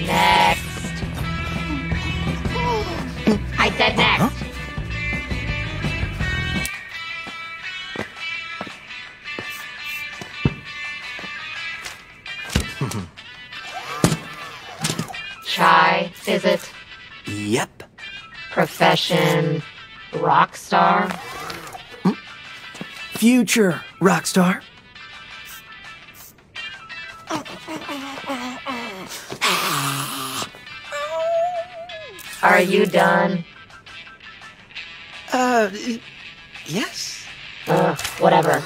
Next. I said next. Huh? Chai, is it? Yep. Profession, rock star? Future rock star. Are you done? Yes. Whatever.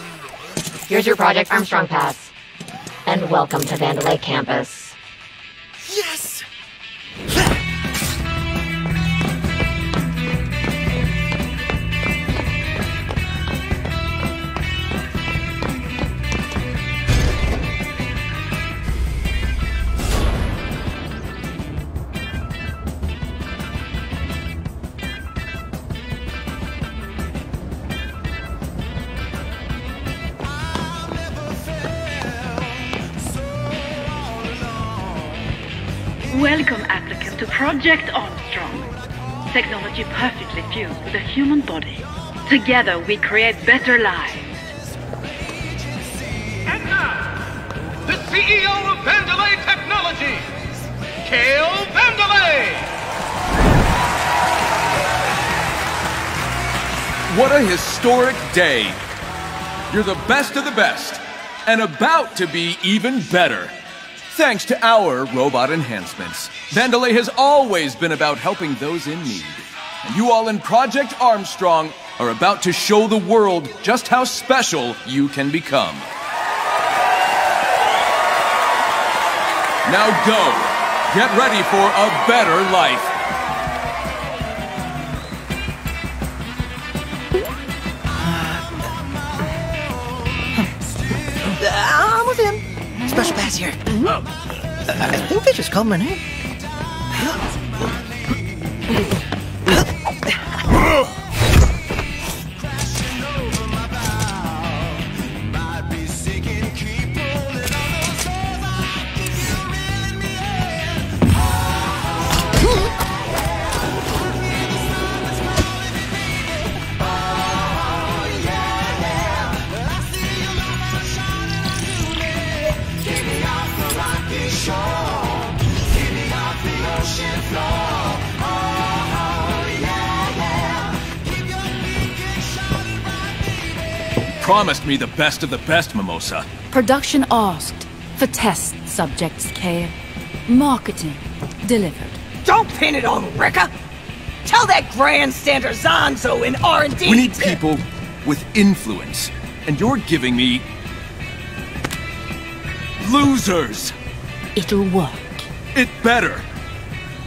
Here's your Project Armstrong pass. And welcome to Vandalay campus. Yes! Welcome, applicant, to Project Armstrong. Technology perfectly fused with the human body. Together, we create better lives. And now, the CEO of Vandalay Technologies, Kale Vandalay! What a historic day. You're the best of the best, and about to be even better. Thanks to our robot enhancements, Vandalay has always been about helping those in need. And you all in Project Armstrong are about to show the world just how special you can become. Now go. Get ready for a better life. Special pass here. I think they just called my name. Promised me the best of the best, Mimosa. Production asked for test subjects, Kale. Marketing delivered. Don't pin it on Ricka. Tell that grandstander Zanzo in R&D. We need people with influence, and you're giving me losers. It'll work. It better.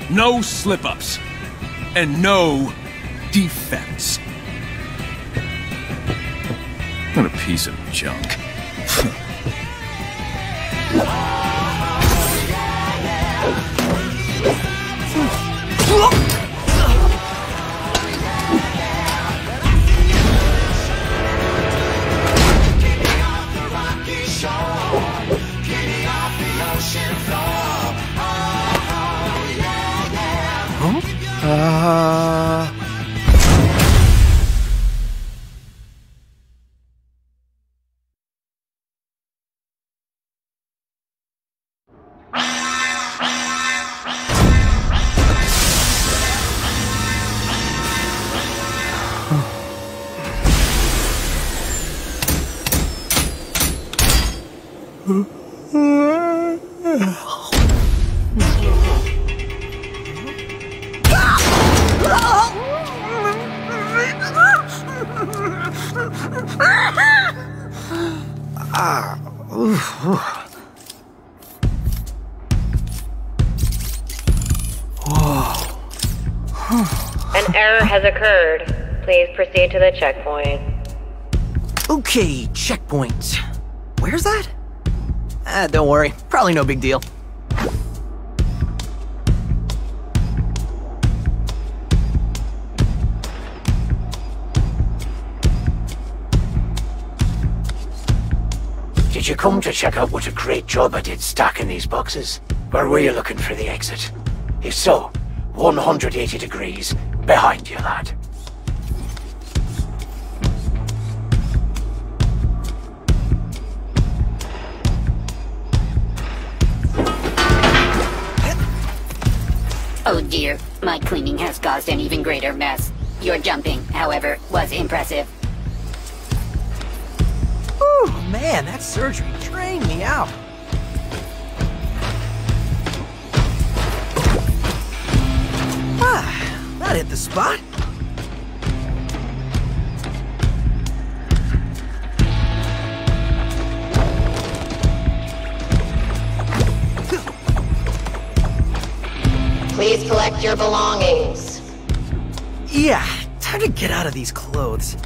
No slip-ups, and no defense. What a piece of junk. An error has occurred. Please proceed to the checkpoint. Okay, checkpoint. Where's that? Don't worry. Probably no big deal. Did you come to check out what a great job I did stacking these boxes? Or were you looking for the exit? If so, 180 degrees behind you, lad. Oh dear, my cleaning has caused an even greater mess. Your jumping, however, was impressive. Oh man, that surgery drained me out. Ah, that hit the spot. Please collect your belongings. Yeah, time to get out of these clothes.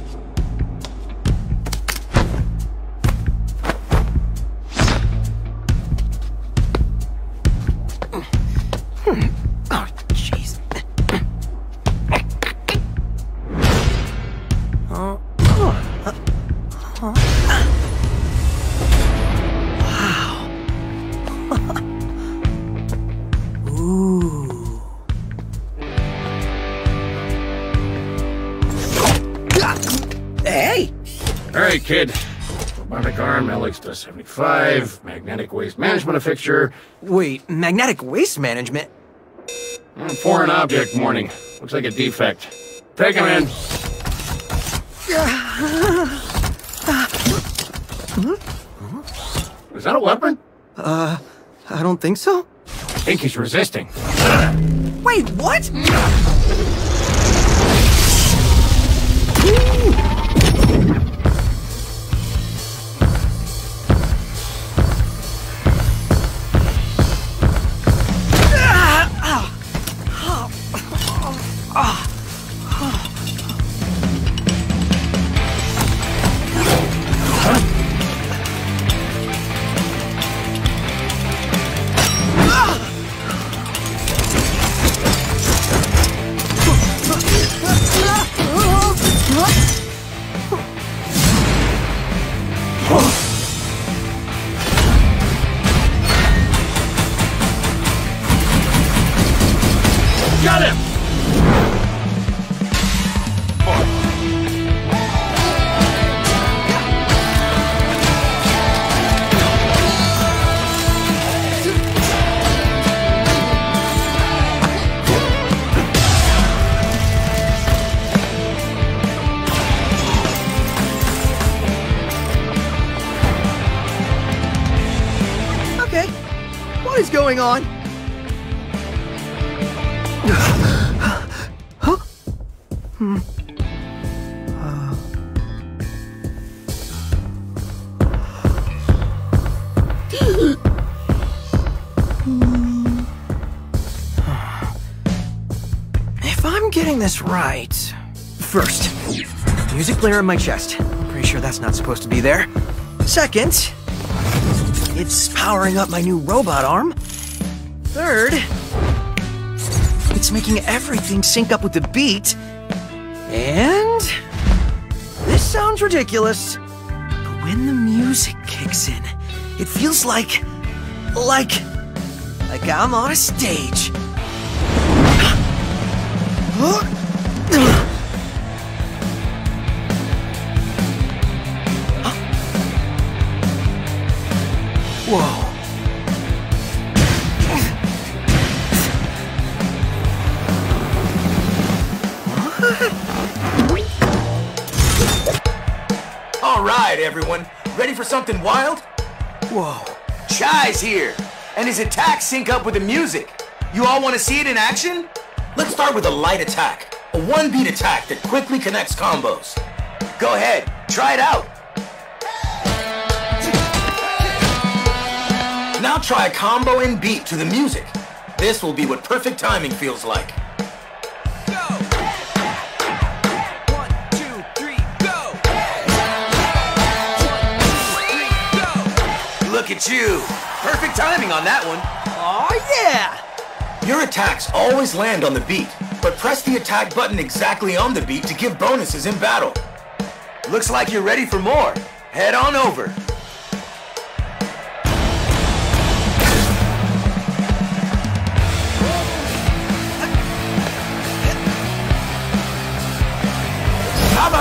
Kid, robotic arm, LX75, magnetic waste management fixture. Wait, magnetic waste management? Foreign object warning. Looks like a defect. Take him in. Is that a weapon? I don't think so. I think he's resisting. Wait, what? On. Huh? Hmm. If I'm getting this right... First, music player in my chest. Pretty sure that's not supposed to be there. Second, it's powering up my new robot arm. Third, it's making everything sync up with the beat. And this sounds ridiculous, but when the music kicks in, it feels like I'm on a stage. Whoa. Everyone, ready for something wild? Whoa. Chai's here, and his attacks sync up with the music. You all want to see it in action? Let's start with a light attack, a one-beat attack that quickly connects combos. Go ahead, try it out. Now try a combo in beat to the music. This will be what perfect timing feels like. Look at you! Perfect timing on that one! Aw, yeah! Your attacks always land on the beat, but press the attack button exactly on the beat to give bonuses in battle. Looks like you're ready for more. Head on over.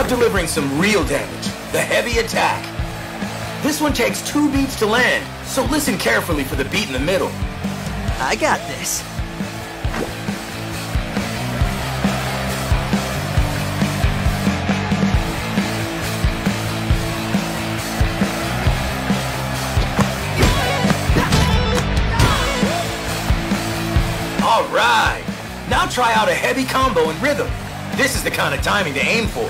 Now delivering some real damage, the heavy attack. This one takes 2 beats to land, so listen carefully for the beat in the middle. I got this. Alright, now try out a heavy combo and rhythm. This is the kind of timing to aim for.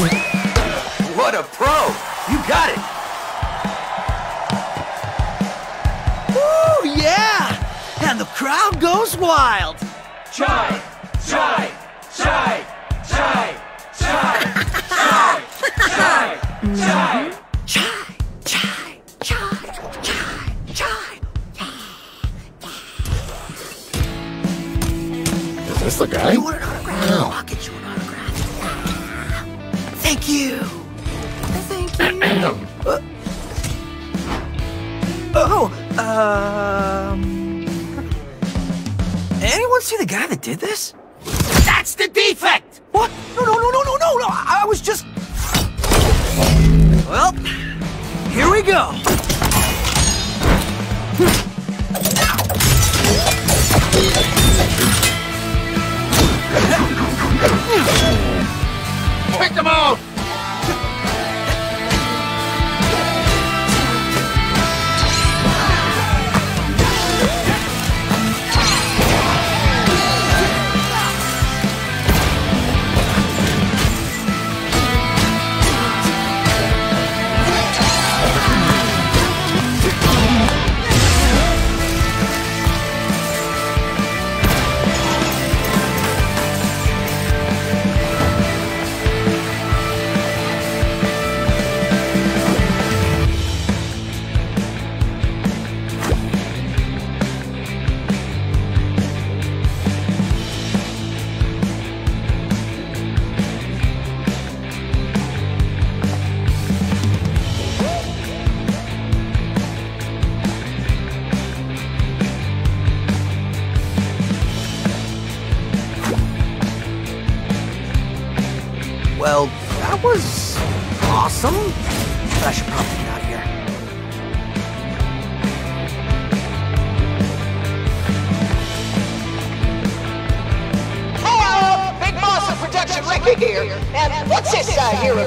Ready. What a pro! You got it! Woo, yeah! And the crowd goes wild! Chai! Chai! Chai! Chai! Chai! Chai! Chai! Chai! Chai! Chai! Chai! Chai! Chai! Is this the guy? You want an autograph? No. I'll get you an autograph. Thank you! Thank you! Anyone see the guy that did this? That's the defect! What? No, I was just... Well, here we go. Pick them out!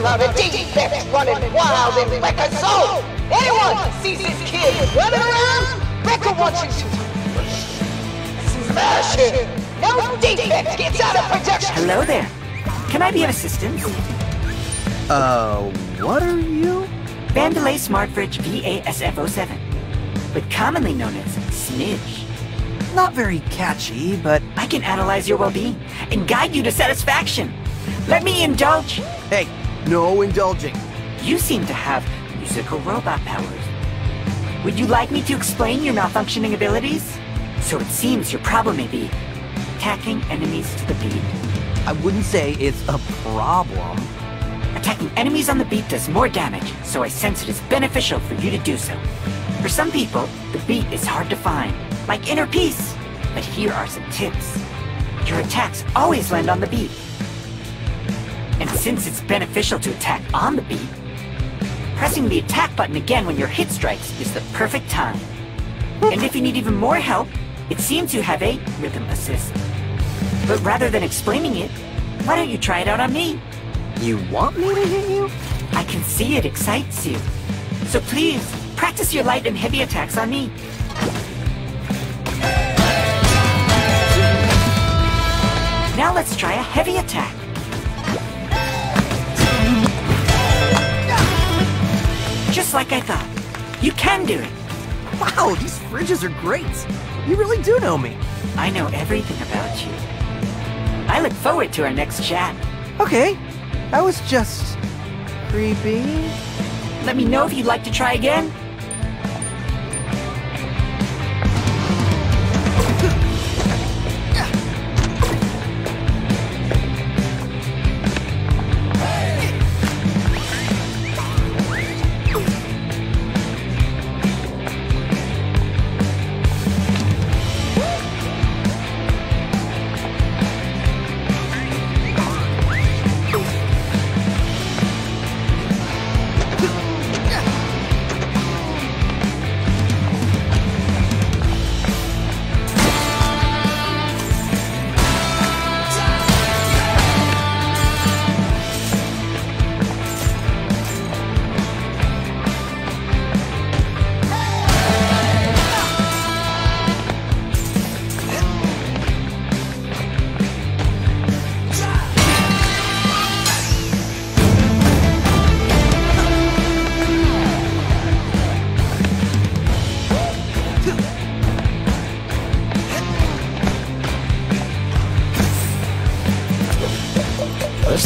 About a defect running wild in Ricka's soul. Anyone sees this kid running around, Ricka wants you to smash him. No defect gets out of production. Hello there. Can I be of assistance? What are you? Vandelay Smart Fridge VASF07, but commonly known as Snitch. Not very catchy, but I can analyze your well-being and guide you to satisfaction. Let me indulge. Hey. No indulging. You seem to have musical robot powers. Would you like me to explain your malfunctioning abilities? So it seems your problem may be attacking enemies to the beat. I wouldn't say it's a problem. Attacking enemies on the beat does more damage, so I sense it is beneficial for you to do so. For some people, the beat is hard to find, like inner peace. But here are some tips. Your attacks always land on the beat. And since it's beneficial to attack on the beat, pressing the attack button again when your hit strikes is the perfect time. And if you need even more help, it seems you have a rhythm assist. But rather than explaining it, why don't you try it out on me? You want me to hit you? I can see it excites you. So please, practice your light and heavy attacks on me. Now let's try a heavy attack. Just like I thought. You can do it. Wow, these fridges are great. You really do know me. I know everything about you. I look forward to our next chat. Okay. I was just... creepy. Let me know if you'd like to try again.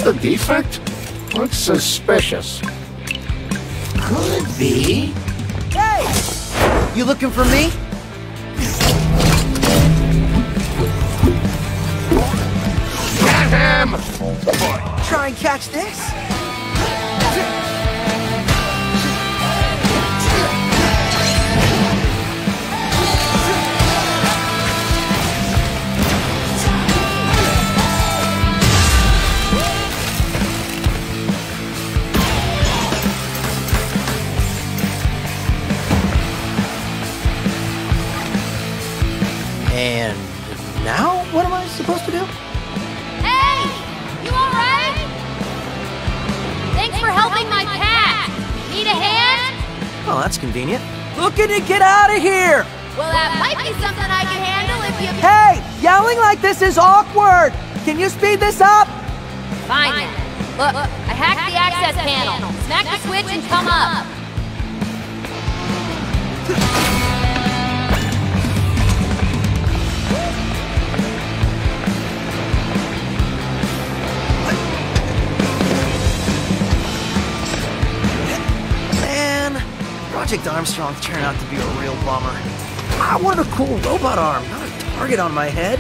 the defect? Looks suspicious. Could be. Hey! You looking for me? Got him! Boy. Try and catch this? And now, what am I supposed to do? Hey! You alright? Thanks for helping my cat! Need a hand? Oh, that's convenient. Looking to get out of here! Well, that might be something I can handle if you... Hey! Yelling like this is awkward! Can you speed this up? Fine. Look, I hacked the access panel. Smack the switch and come up. Project Armstrong turned out to be a real bummer. I wanted a cool robot arm, not a target on my head.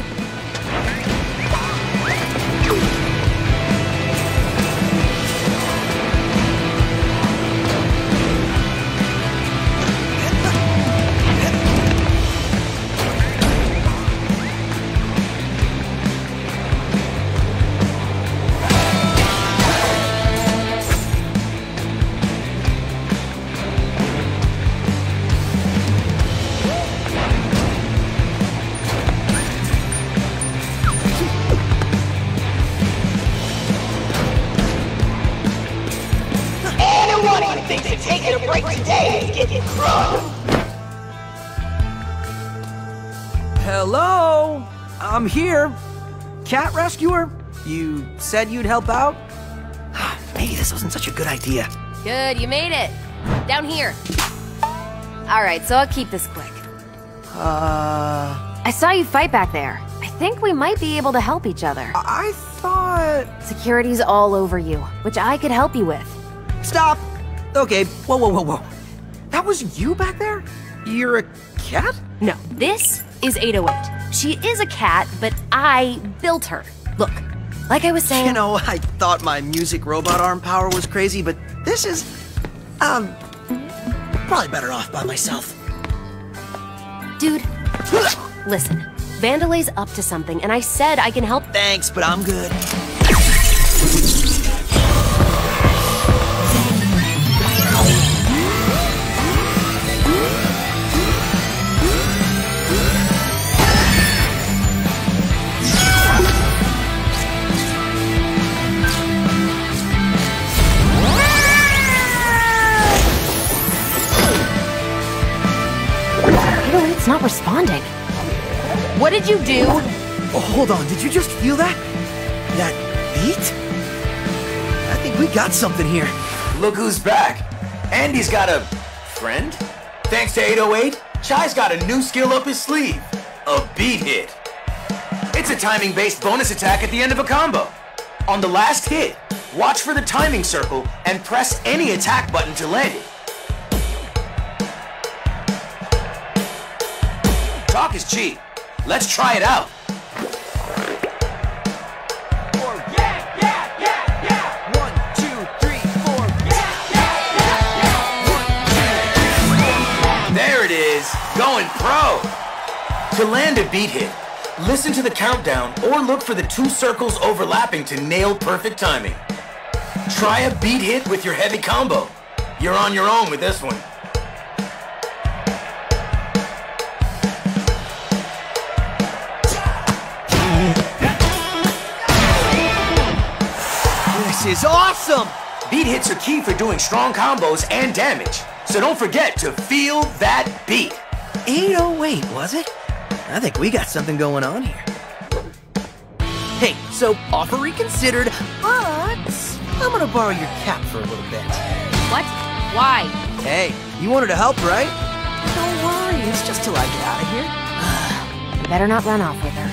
Hello? I'm here. Cat rescuer? You said you'd help out? Maybe this wasn't such a good idea. Good, you made it. Down here. Alright, so I'll keep this quick. I saw you fight back there. I think we might be able to help each other. I thought... Security's all over you, which I could help you with. Stop! Okay, whoa. That was you back there? You're a cat? No, this is 808. She is a cat, but I built her. Look, like I was saying... You know, I thought my music robot arm power was crazy, but this is... probably better off by myself. Dude, listen. Vandalay's up to something, and I said I can help... Thanks, but I'm good. It's not responding. What did you do? Oh, hold on, did you just feel that? That beat? I think we got something here. Look who's back. Andy's got a friend. Thanks to 808, Chai's got a new skill up his sleeve. A beat hit. It's a timing-based bonus attack at the end of a combo. On the last hit, watch for the timing circle and press any attack button to land it. Talk is cheap. Let's try it out. There it is. Going pro. To land a beat hit, listen to the countdown or look for the two circles overlapping to nail perfect timing. Try a beat hit with your heavy combo. You're on your own with this one. This is awesome! Beat hits are key for doing strong combos and damage, so don't forget to feel that beat. 808, was it? I think we got something going on here. Hey, so offer reconsidered, but I'm gonna borrow your cap for a little bit. What? Why? Hey, you wanted to help, right? Don't worry, it's just till I get out of here. You better not run off with her.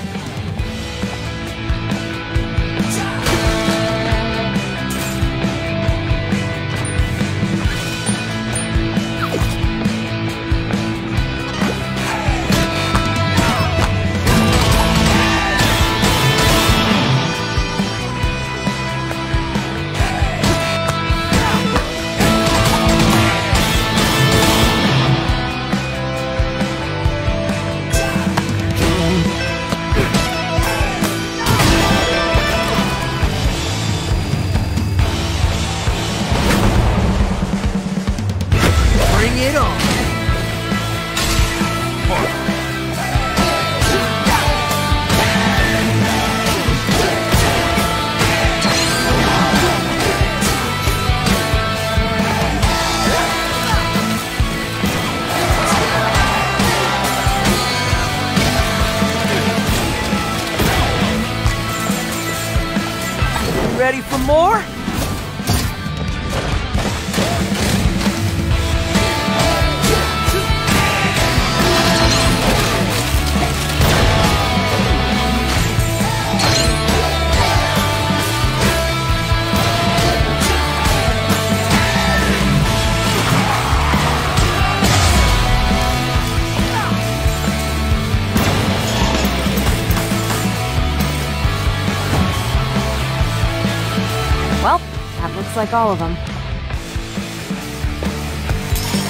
Get on. Ready for more? Like all of them.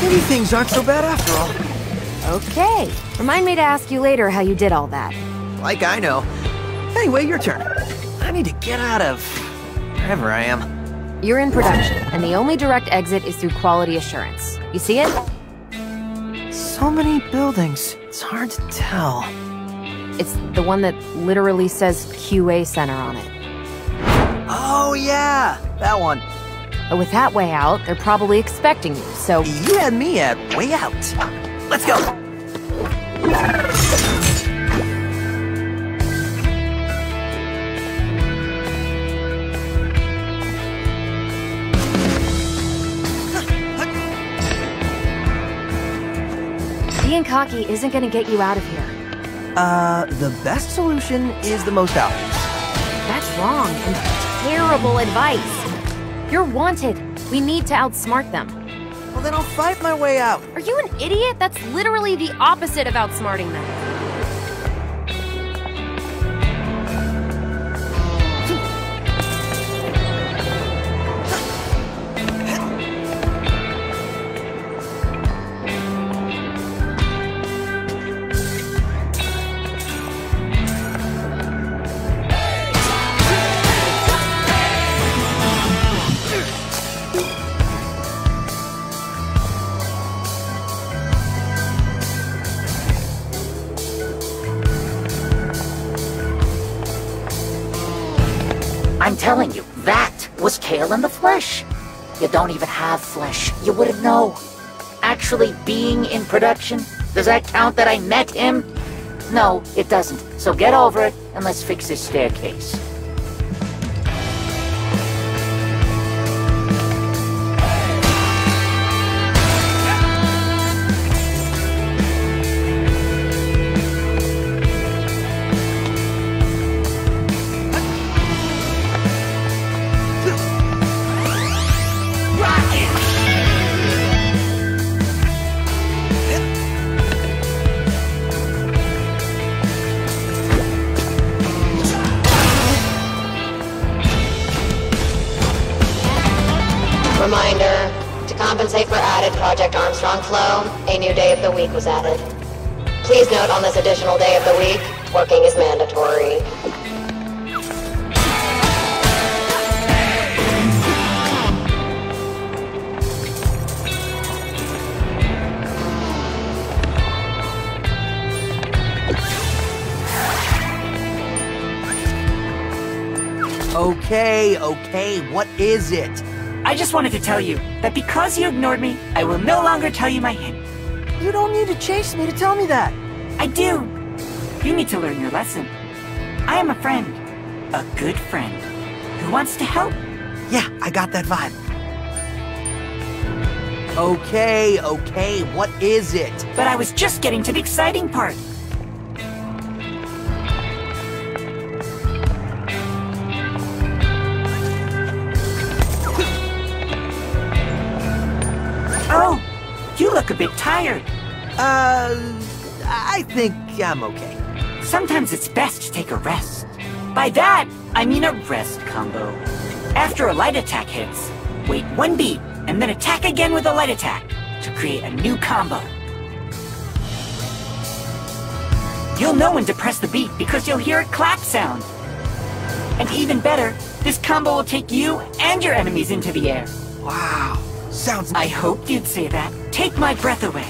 Maybe things aren't so bad after all. Okay. Remind me to ask you later how you did all that. Like I know. Anyway, your turn. I need to get out of wherever I am. You're in production, and the only direct exit is through quality assurance. You see it? So many buildings. It's hard to tell. It's the one that literally says QA Center on it. Oh, yeah! That one. But with that way out, they're probably expecting you, so... You had me at way out. Let's go! Being cocky isn't gonna get you out of here. The best solution is the most obvious. That's wrong and terrible advice. You're wanted. We need to outsmart them. Well, then I'll fight my way out. Are you an idiot? That's literally the opposite of outsmarting them. Telling you, that was Kale in the flesh. You don't even have flesh. You wouldn't know. Actually being in production, does that count that I met him? No, it doesn't. So get over it, and let's fix this staircase. Project Armstrong flow, a new day of the week was added. Please note on this additional day of the week, working is mandatory. Okay, what is it? I just wanted to tell you that because you ignored me, I will no longer tell you my hint. You don't need to chase me to tell me that. I do. You need to learn your lesson. I am a friend. A good friend. Who wants to help? Yeah, I got that vibe. Okay, what is it? But I was just getting to the exciting part. A bit tired. I think I'm okay. Sometimes it's best to take a rest. By that, I mean a rest combo. After a light attack hits, wait one beat, and then attack again with a light attack to create a new combo. You'll know when to press the beat because you'll hear a clap sound. And even better, this combo will take you and your enemies into the air. Wow. Sounds... I hoped you'd say that. Take my breath away.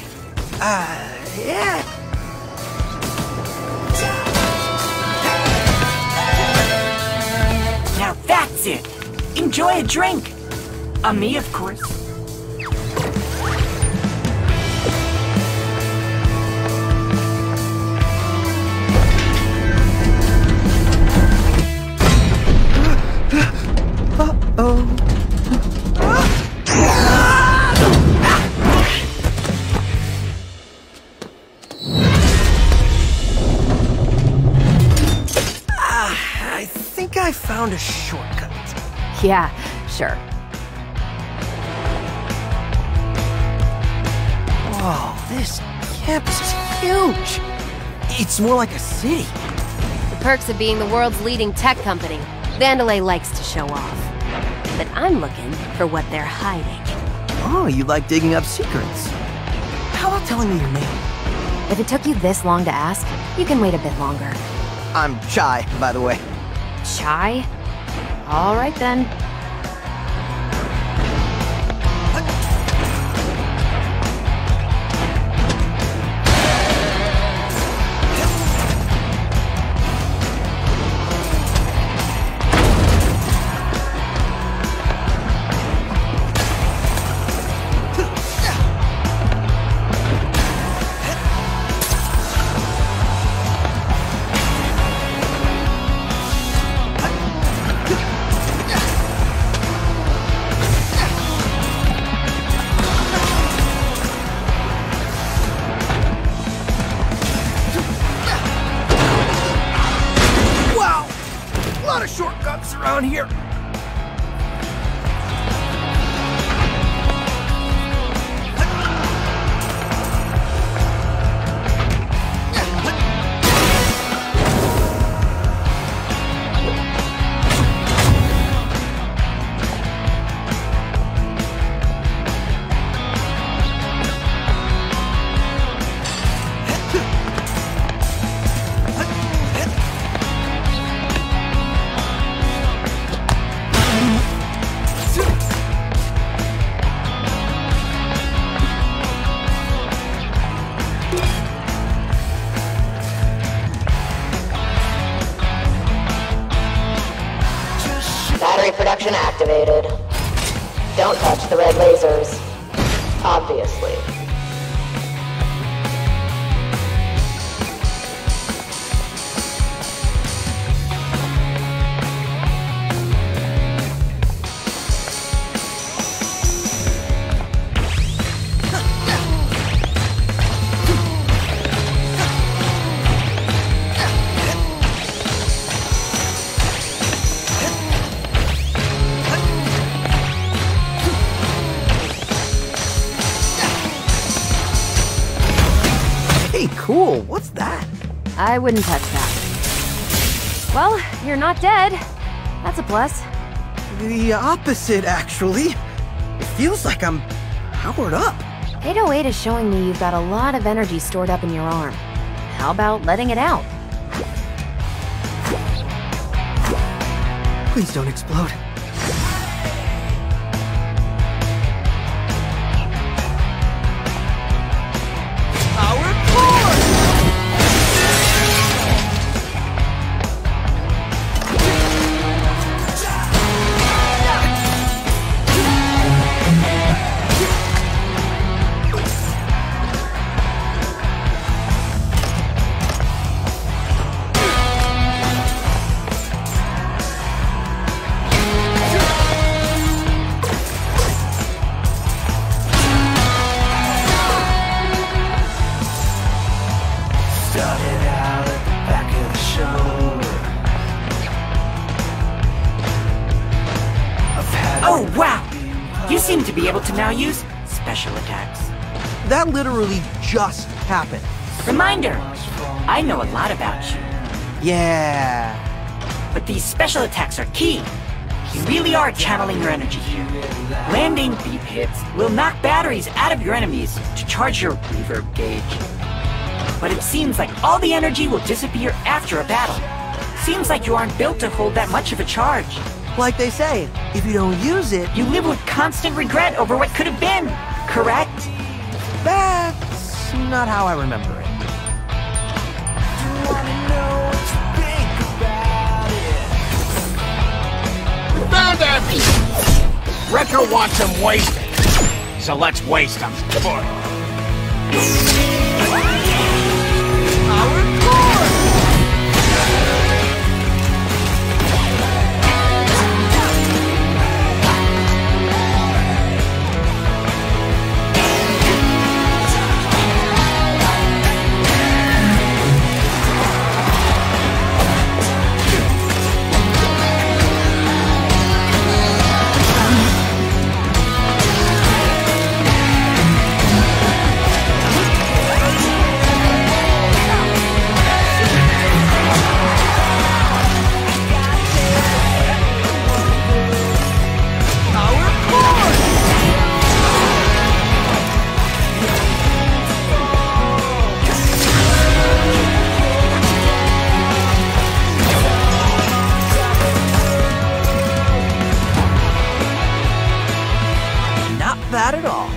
Yeah. Now that's it. Enjoy a drink. On me, of course. Uh-oh. I found a shortcut. Yeah, sure. Whoa, this campus is huge. It's more like a city. The perks of being the world's leading tech company. Vandalay likes to show off. But I'm looking for what they're hiding. Oh, you like digging up secrets. How about telling me your name? If it took you this long to ask, you can wait a bit longer. I'm Chai, by the way. Chai? All right, then. Activated. Don't touch the red lasers. Obviously. Cool, what's that? I wouldn't touch that. Well, you're not dead. That's a plus. The opposite, actually. It feels like I'm powered up. 808 is showing me you've got a lot of energy stored up in your arm. How about letting it out? Please don't explode. Use special attacks. That literally just happened. Reminder, I know a lot about you. Yeah. But these special attacks are key. You really are channeling your energy here. Landing beep hits will knock batteries out of your enemies to charge your reverb gauge. But it seems like all the energy will disappear after a battle. Seems like you aren't built to hold that much of a charge. Like they say, if you don't use it, you live with constant regret over what could have been, correct? That's not how I remember it. We found that! Wrecker wants them wasted, so let's waste them. Bad at all.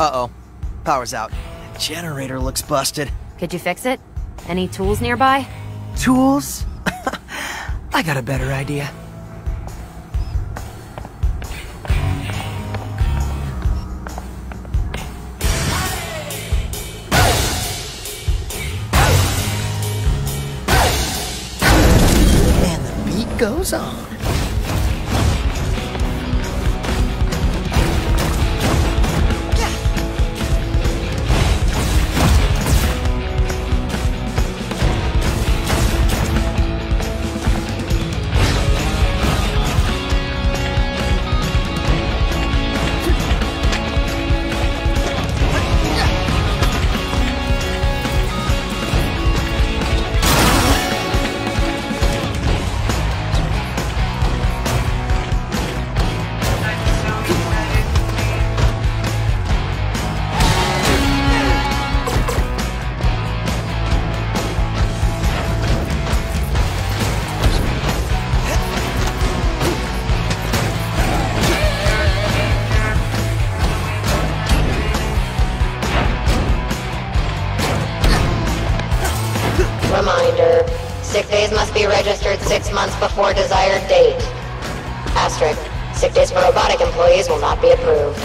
Uh-oh. Power's out. Generator looks busted. Could you fix it? Any tools nearby? Tools? I got a better idea. And the beat goes on. Reminder, sick days must be registered 6 months before desired date. *. Sick days for robotic employees will not be approved.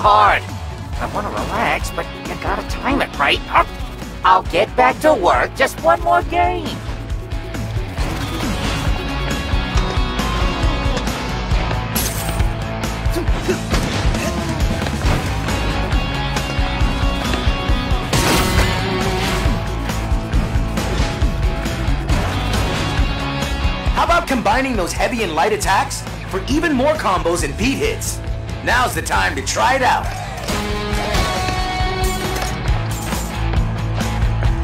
Hard. I want to relax, but you gotta time it right. I'll get back to work. Just one more game. How about combining those heavy and light attacks for even more combos and beat hits? Now's the time to try it out.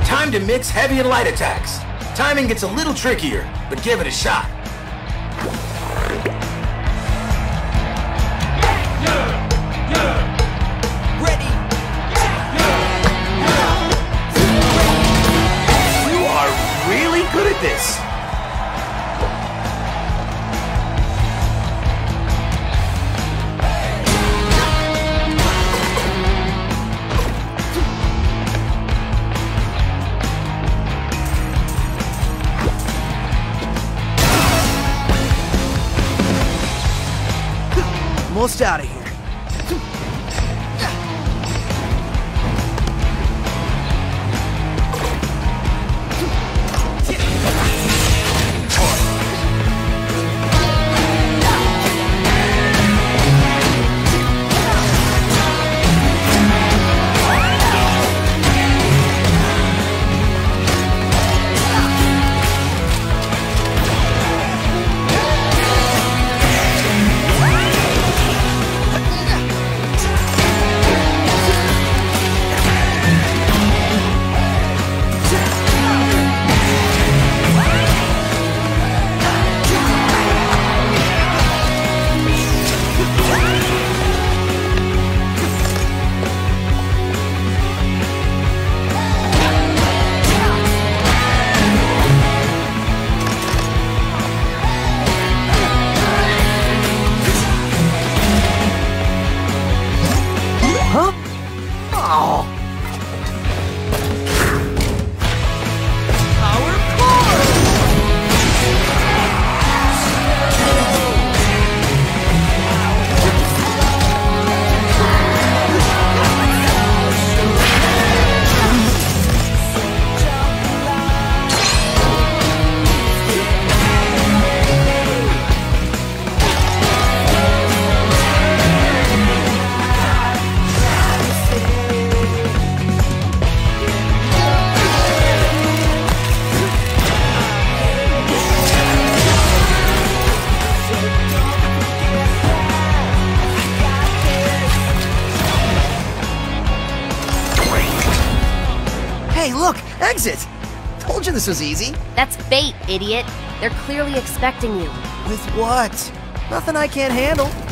Time to mix heavy and light attacks. Timing gets a little trickier, but give it a shot. Ready? You are really good at this. Almost out of here. Exit! Told you this was easy. That's bait, idiot. They're clearly expecting you. With what? Nothing I can't handle.